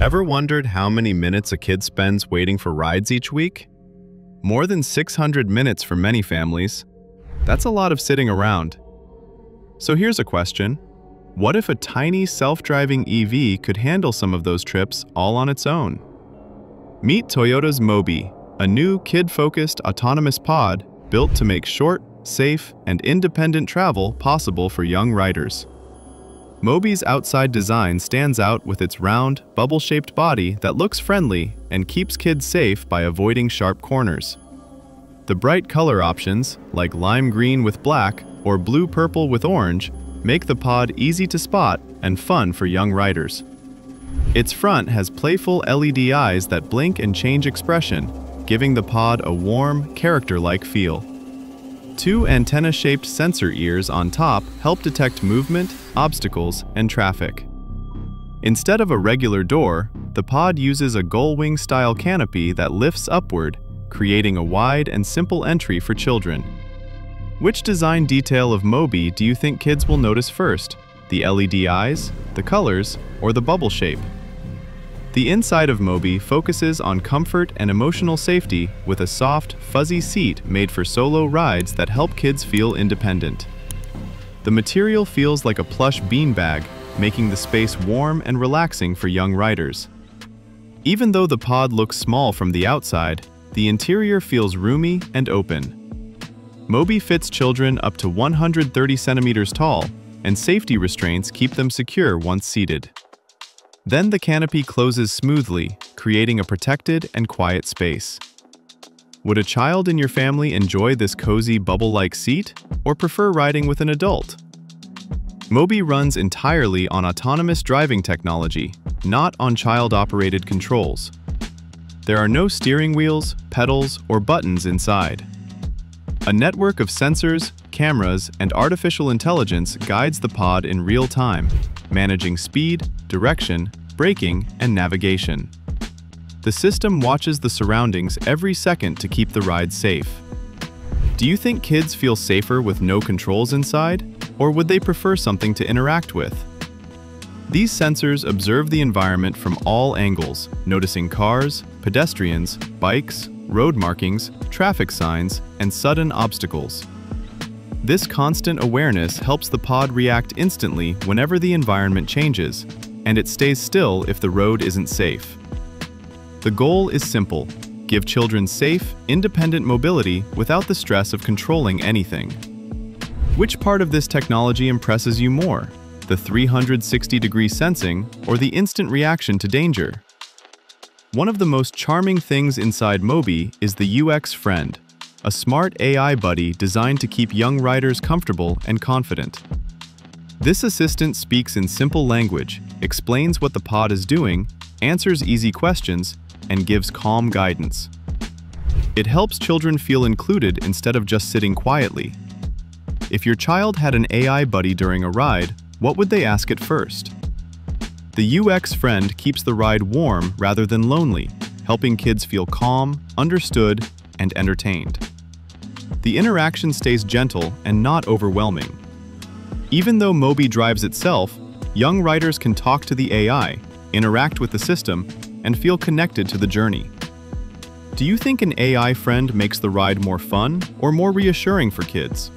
Ever wondered how many minutes a kid spends waiting for rides each week? More than 600 minutes for many families. That's a lot of sitting around. So here's a question. What if a tiny self-driving EV could handle some of those trips all on its own? Meet Toyota's Mobi, a new kid-focused autonomous pod built to make short, safe, and independent travel possible for young riders. Mobi's outside design stands out with its round, bubble-shaped body that looks friendly and keeps kids safe by avoiding sharp corners. The bright color options, like lime green with black or blue-purple with orange, make the pod easy to spot and fun for young riders. Its front has playful LED eyes that blink and change expression, giving the pod a warm, character-like feel. Two antenna-shaped sensor ears on top help detect movement, obstacles, and traffic. Instead of a regular door, the pod uses a gullwing-style canopy that lifts upward, creating a wide and simple entry for children. Which design detail of Mobi do you think kids will notice first? The LED eyes, the colors, or the bubble shape? The inside of Mobi focuses on comfort and emotional safety with a soft, fuzzy seat made for solo rides that help kids feel independent. The material feels like a plush beanbag, making the space warm and relaxing for young riders. Even though the pod looks small from the outside, the interior feels roomy and open. Mobi fits children up to 130 centimeters tall, and safety restraints keep them secure once seated. Then the canopy closes smoothly, creating a protected and quiet space. Would a child in your family enjoy this cozy bubble-like seat, or prefer riding with an adult? Mobi runs entirely on autonomous driving technology, not on child-operated controls. There are no steering wheels, pedals, or buttons inside. A network of sensors, cameras, and artificial intelligence guides the pod in real time, managing speed, direction, braking, and navigation. The system watches the surroundings every second to keep the ride safe. Do you think kids feel safer with no controls inside, or would they prefer something to interact with? These sensors observe the environment from all angles, noticing cars, pedestrians, bikes, road markings, traffic signs, and sudden obstacles. This constant awareness helps the pod react instantly whenever the environment changes, and it stays still if the road isn't safe. The goal is simple: give children safe, independent mobility without the stress of controlling anything. Which part of this technology impresses you more? The 360-degree sensing or the instant reaction to danger? One of the most charming things inside Mobi is the UX Friend, a smart AI buddy designed to keep young riders comfortable and confident. This assistant speaks in simple language, explains what the pod is doing, answers easy questions, and gives calm guidance. It helps children feel included instead of just sitting quietly. If your child had an AI buddy during a ride, what would they ask it first? The UX Friend keeps the ride warm rather than lonely, helping kids feel calm, understood, and entertained. The interaction stays gentle and not overwhelming. Even though Mobi drives itself, young riders can talk to the AI, interact with the system, and feel connected to the journey. Do you think an AI friend makes the ride more fun or more reassuring for kids?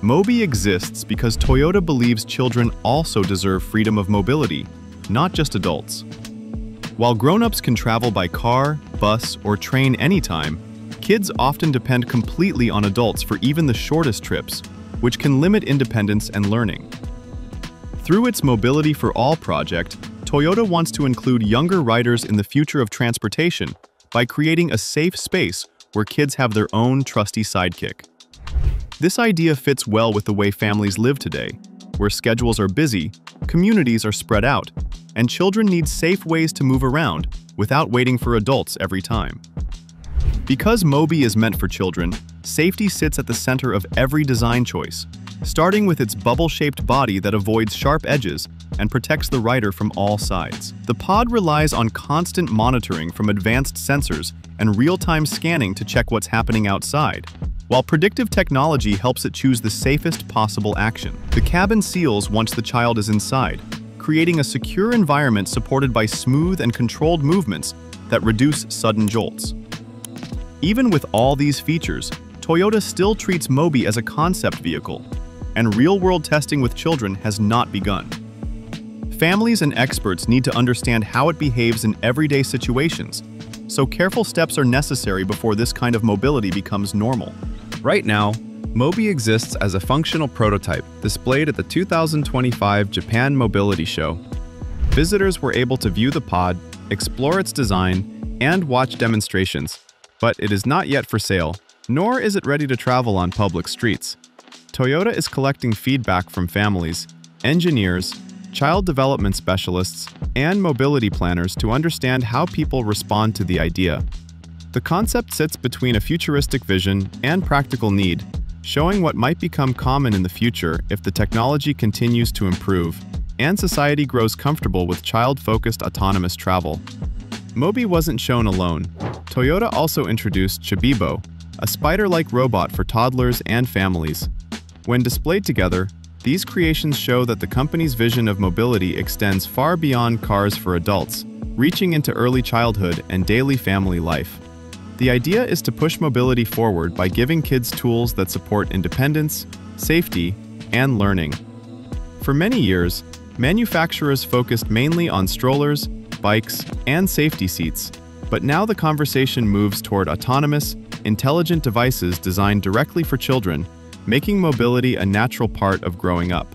Mobi exists because Toyota believes children also deserve freedom of mobility, not just adults. While grown-ups can travel by car, bus, or train anytime, kids often depend completely on adults for even the shortest trips, which can limit independence and learning. Through its Mobility for All project, Toyota wants to include younger riders in the future of transportation by creating a safe space where kids have their own trusty sidekick. This idea fits well with the way families live today, where schedules are busy, communities are spread out, and children need safe ways to move around without waiting for adults every time. Because Mobi is meant for children, safety sits at the center of every design choice, starting with its bubble-shaped body that avoids sharp edges and protects the rider from all sides. The pod relies on constant monitoring from advanced sensors and real-time scanning to check what's happening outside, while predictive technology helps it choose the safest possible action. The cabin seals once the child is inside, creating a secure environment supported by smooth and controlled movements that reduce sudden jolts. Even with all these features, Toyota still treats Mobi as a concept vehicle, and real-world testing with children has not begun. Families and experts need to understand how it behaves in everyday situations, so careful steps are necessary before this kind of mobility becomes normal. Right now, Mobi exists as a functional prototype displayed at the 2025 Japan Mobility Show. Visitors were able to view the pod, explore its design, and watch demonstrations, but it is not yet for sale, nor is it ready to travel on public streets. Toyota is collecting feedback from families, engineers, child development specialists, and mobility planners to understand how people respond to the idea. The concept sits between a futuristic vision and practical need, showing what might become common in the future if the technology continues to improve and society grows comfortable with child-focused autonomous travel. Mobi wasn't shown alone. Toyota also introduced Chibibo, a spider-like robot for toddlers and families. When displayed together, these creations show that the company's vision of mobility extends far beyond cars for adults, reaching into early childhood and daily family life. The idea is to push mobility forward by giving kids tools that support independence, safety, and learning. For many years, manufacturers focused mainly on strollers, bikes, and safety seats, but now the conversation moves toward autonomous, intelligent devices designed directly for children, making mobility a natural part of growing up.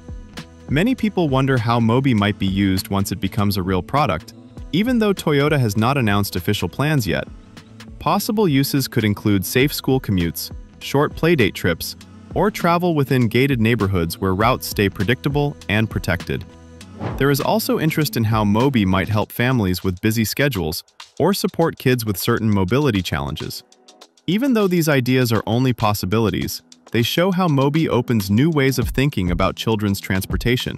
Many people wonder how Mobi might be used once it becomes a real product, even though Toyota has not announced official plans yet. Possible uses could include safe school commutes, short playdate trips, or travel within gated neighborhoods where routes stay predictable and protected. There is also interest in how Mobi might help families with busy schedules or support kids with certain mobility challenges. Even though these ideas are only possibilities, they show how Mobi opens new ways of thinking about children's transportation.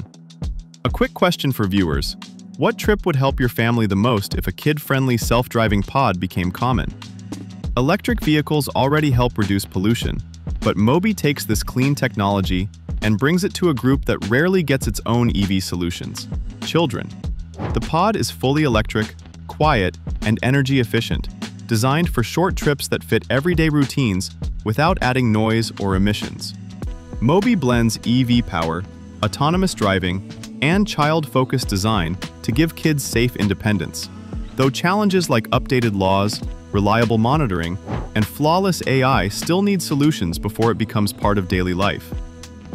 A quick question for viewers. What trip would help your family the most if a kid-friendly self-driving pod became common? Electric vehicles already help reduce pollution, but Mobi takes this clean technology and brings it to a group that rarely gets its own EV solutions: children. The pod is fully electric, quiet, and energy efficient, designed for short trips that fit everyday routines without adding noise or emissions. Mobi blends EV power, autonomous driving, and child-focused design to give kids safe independence. Though challenges like updated laws, reliable monitoring, and flawless AI still need solutions before it becomes part of daily life.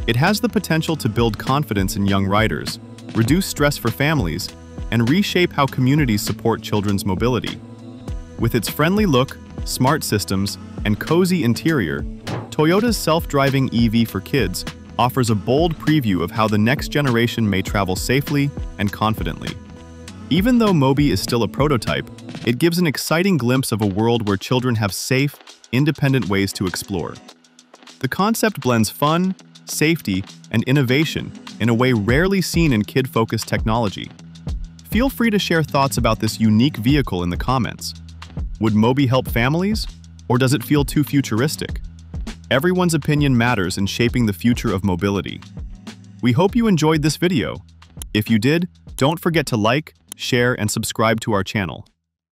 It has the potential to build confidence in young riders, reduce stress for families, and reshape how communities support children's mobility. With its friendly look, smart systems, and cozy interior, Toyota's self-driving EV for kids offers a bold preview of how the next generation may travel safely and confidently. Even though Mobi is still a prototype, it gives an exciting glimpse of a world where children have safe, independent ways to explore. The concept blends fun, safety, and innovation in a way rarely seen in kid-focused technology. Feel free to share thoughts about this unique vehicle in the comments. Would Mobi help families, or does it feel too futuristic? Everyone's opinion matters in shaping the future of mobility. We hope you enjoyed this video. If you did, don't forget to like, share, and subscribe to our channel.